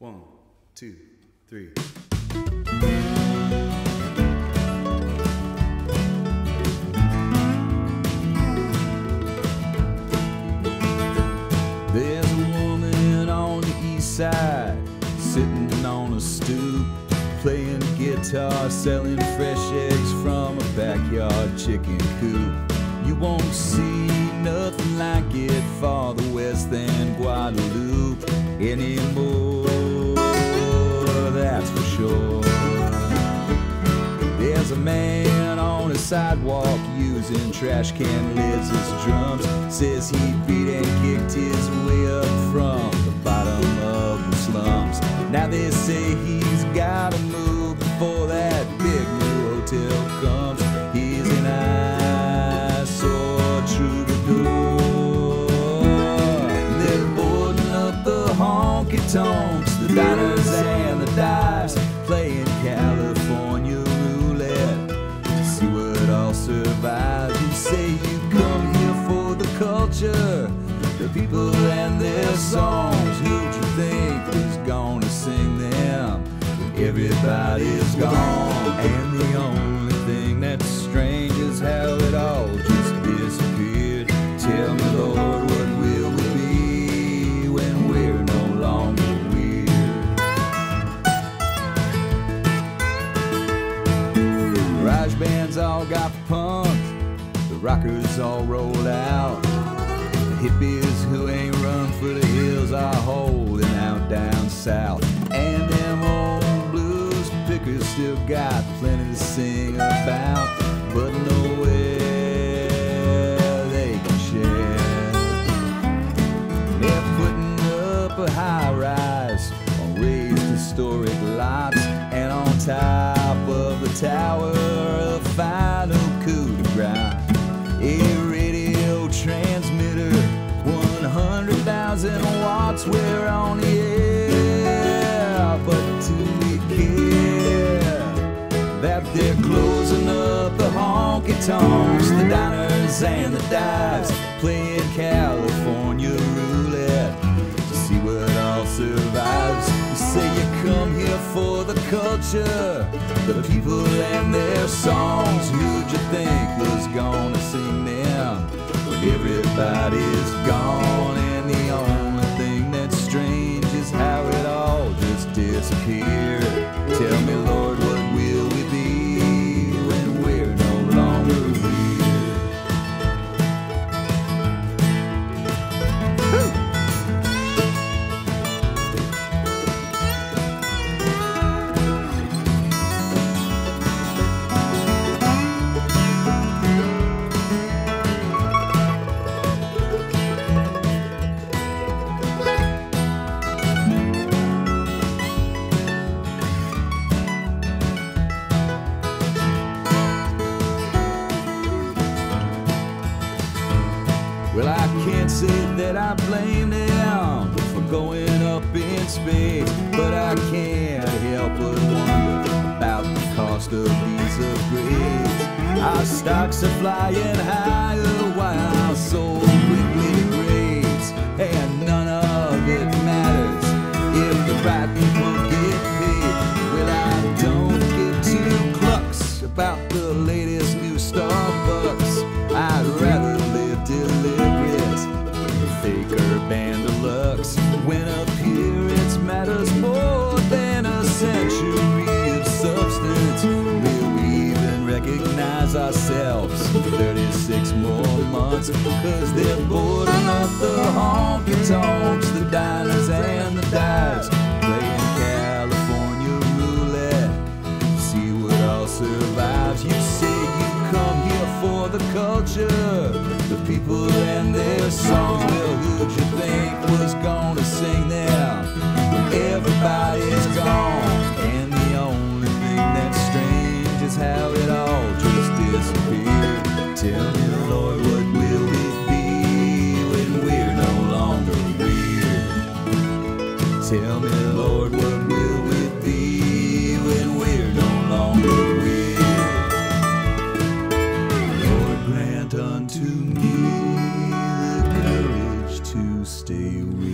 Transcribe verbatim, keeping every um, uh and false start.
One, two, three. There's a woman on the east side, sitting on a stoop, playing guitar, selling fresh eggs from a backyard chicken coop. You won't see nothing like it farther west than Guadalupe anymore, that's for sure. There's a man on a sidewalk using trash can lids as drums. Says he beat and kicked his way up from the bottom of the slums. Now they say he's gotta move before that big new hotel comes. He's an eyesore troubadour. They're boarding up the honky-tonks, the diners and the dives, playing California roulette to see what all survives. You say you come here for the culture, the people and their songs. Who'd you think was gonna sing them? Everybody's gone, and the only thing that's strange is how it all just disappeared. Tell me, Lord, what will we be when we're no longer weird? Garage bands all got punked, the rockers all rolled out, hippies who ain't run for the hills are holding out down south. And them old blues pickers still got plenty to sing about, but nowhere they can share. They're putting up a high rise on raised historic lots, and on top of the tower a final coup de grace. Transmitter, one hundred thousand watts, we're on the air, but do we care that they're closing up the honky-tonks, the diners and the dives, playing California roulette to see what all survives? You say you come here for the culture, the people and their songs. Who'd you think was gonna sing them? Everybody's gone, and the only thing that's strange is how it all just disappeared. Tell me, Lord, what will we be when we're no longer that I blame them for going up in space, but I can't help but wonder about the cost of these upgrades. Our stocks are flying higher while our soul quickly degrades, and none of it matters if the right people get paid. Well, I don't give two clucks about the latest new Starbucks. I'd rather live deliberate, faker band of lux, when appearance matters more than a century of substance. Will we even recognize ourselves for thirty-six more months? Cause they're boarding up the honky-tonks, the diners and the dives, playing California roulette, see what all survives. You say you come here for the culture, the people and their songs. Well, who'd you think was gonna sing them? Everybody's gone, and the only thing that's strange is how it all just disappeared. Tell me, Lord, what will it be when we're no longer weird? Tell me, Lord, what will it be when we're no longer weird? Lord, grant unto me stay with